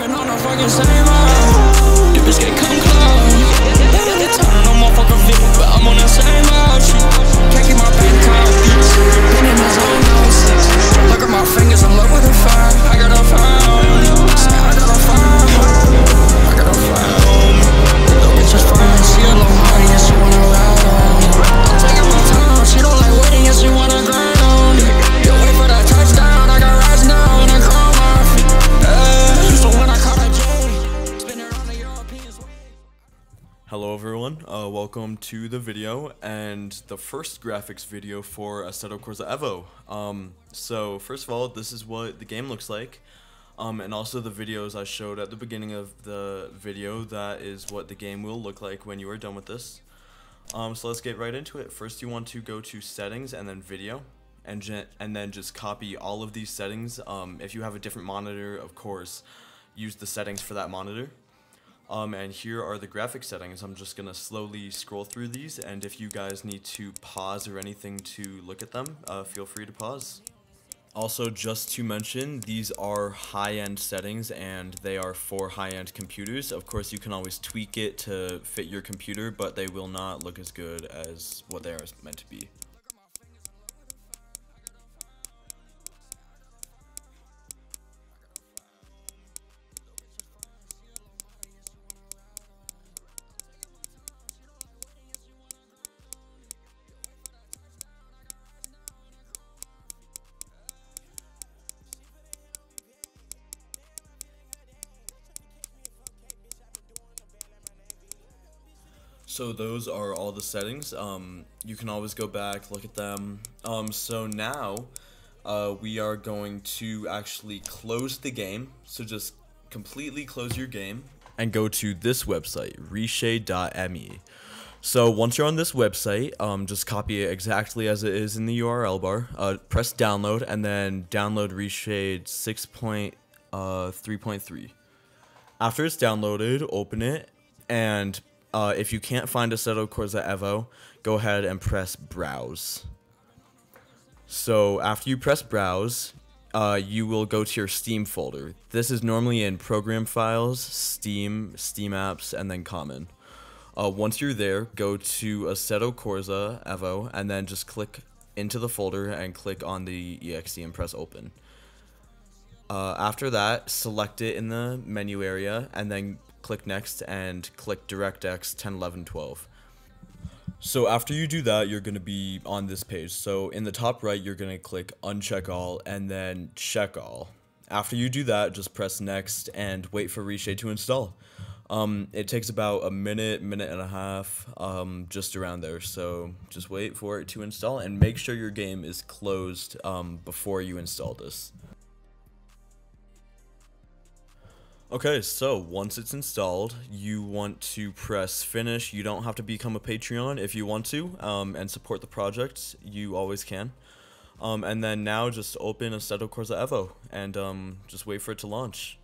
Been on a fucking same road. You bitch can't come close. Later they turn on my fucking feet, but I'm on the same road. Can't keep my bank account. Been in my zone, no sense. Look at my fingers, I'm low with a fire. I got a phone. I got a phone. I got a phone. The bitch is fine, she a little high, and she wanna ride on. I'm taking my time, she don't like waiting, and she wanna grind on. You wait for that touchdown, I got rise now, and I grind. Hello everyone, welcome to the video and the first graphics video for Assetto Corsa Evo. So first of all, this is what the game looks like, and also the videos I showed at the beginning of the video, that is what the game will look like when you are done with this. So let's get right into it. First you want to go to settings and then video, and then just copy all of these settings. If you have a different monitor, of course, use the settings for that monitor. And here are the graphic settings. I'm just gonna slowly scroll through these, and if you guys need to pause or anything to look at them, feel free to pause. Also, just to mention, these are high-end settings and they are for high-end computers. Of course, you can always tweak it to fit your computer, but they will not look as good as what they are meant to be. So those are all the settings. You can always go back, look at them. So now we are going to actually close the game. So just completely close your game and go to this website, reshade.me. So once you're on this website, just copy it exactly as it is in the URL bar. Press download and then download ReShade 6.3.3. After it's downloaded, open it, and if you can't find Assetto Corsa Evo, go ahead and press browse. So after you press browse, you will go to your Steam folder. This is normally in program files, Steam, Steam apps, and then common. Once you're there, go to Assetto Corsa Evo and then just click into the folder and click on the exe and press open. After that, select it in the menu area and then click next and click DirectX 10, 11, 12. So after you do that, you're going to be on this page. So in the top right, you're going to click uncheck all and then check all. After you do that, just press next and wait for ReShade to install. It takes about a minute, minute and a half, just around there. So just wait for it to install and make sure your game is closed before you install this. Okay, so once it's installed, you want to press finish. You don't have to become a Patreon if you want to, and support the project. You always can. And then now just open Assetto Corsa Evo and just wait for it to launch.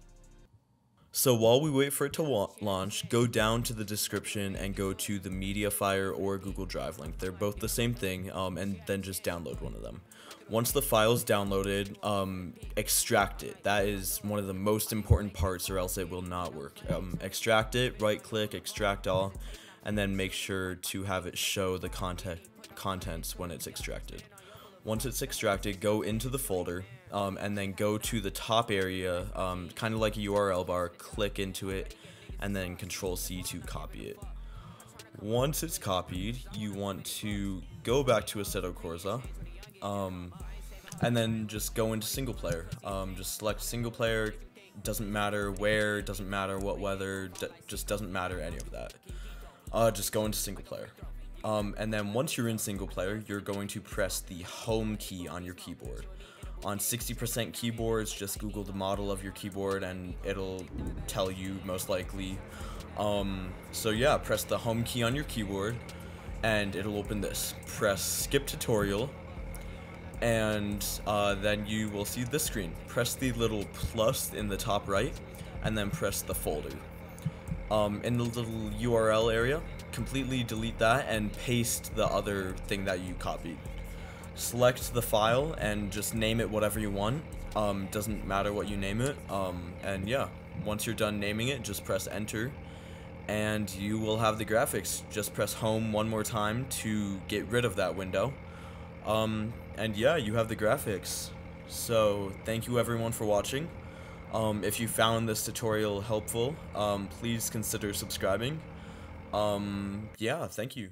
So while we wait for it to launch, go down to the description and go to the MediaFire or Google Drive link. They're both the same thing, and then just download one of them. Once the file's downloaded, extract it. That is one of the most important parts, or else it will not work. Extract it, right click, extract all, and then make sure to have it show the contents when it's extracted. Once it's extracted, go into the folder, and then go to the top area, kind of like a URL bar, click into it, and then Control C to copy it. Once it's copied, you want to go back to Assetto Corsa, and then just go into single player. Just select single player, doesn't matter where, doesn't matter what weather, just doesn't matter any of that. Just go into single player. And then once you're in single player, you're going to press the home key on your keyboard. On 60% keyboards, just Google the model of your keyboard and it'll tell you most likely. So yeah, press the home key on your keyboard and it'll open this. Press skip tutorial. And then you will see this screen. Press the little plus in the top right and then press the folder. In the little URL area, completely delete that and paste the other thing that you copied. Select the file and just name it whatever you want. Doesn't matter what you name it. And yeah, Once you're done naming it, just press enter and you will have the graphics. Just press home one more time to get rid of that window. And yeah, you have the graphics. So thank you everyone for watching. If you found this tutorial helpful, please consider subscribing. Yeah, thank you.